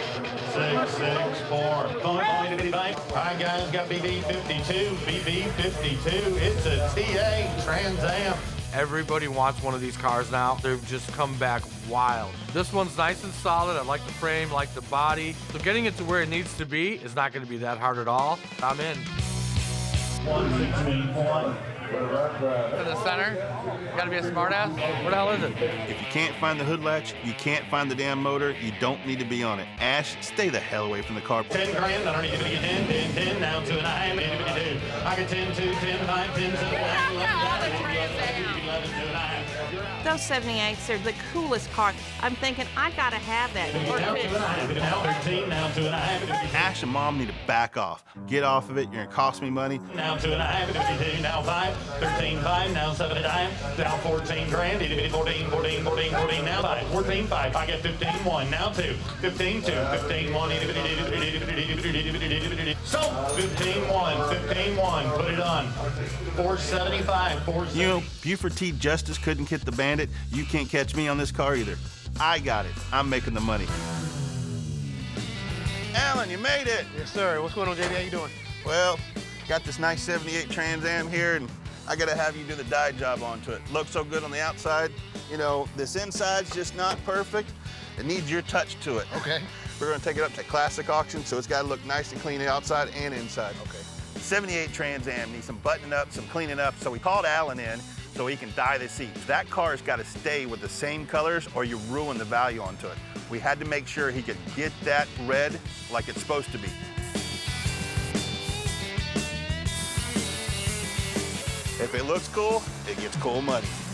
664. Come on, everybody. All right, guys, got BB52. BB52. It's a TA Trans Am. Everybody wants one of these cars now. They've just come back wild. This one's nice and solid. I like the frame, like the body. So getting it to where it needs to be is not going to be that hard at all. I'm in. 116.1. To the center. You gotta be a smart ass. What the hell is it? If you can't find the hood latch, you can't find the damn motor, you don't need to be on it. Ash, stay the hell away from the car. 10 grand, I don't need to be 10, now 2 and 9, I got 10, 2, 10, 5, 10, 7, 9, 11, 12, 13, 11, 12, 9. Those 78s are the coolest car. I'm thinking, I gotta have that. Ash and Mom need to back off. Get off of it, you're gonna cost me money. Now 2 and 9, now 5. 13.5, now 7.9, now 14 grand, 14, now 5, 14.5, I got 15.1, now 2, 15.2, 15.1, so 15.1, put it on, 475, 475. You know, Buford T. Justice couldn't hit the bandit, you can't catch me on this car either. I got it, I'm making the money. Alan, you made it! Yes, sir. What's going on, JD? How you doing? Well, got this nice 78 Trans Am here, and I gotta have you do the dye job onto it. Looks so good on the outside. You know, this inside's just not perfect. It needs your touch to it. Okay. We're gonna take it up to classic auction, so it's gotta look nice and clean outside and inside. Okay. 78 Trans Am needs some buttoning up, some cleaning up, so we called Alan in so he can dye the seats. That car's gotta stay with the same colors or you ruin the value onto it. We had to make sure he could get that red like it's supposed to be. If it looks cool, it gets cool money.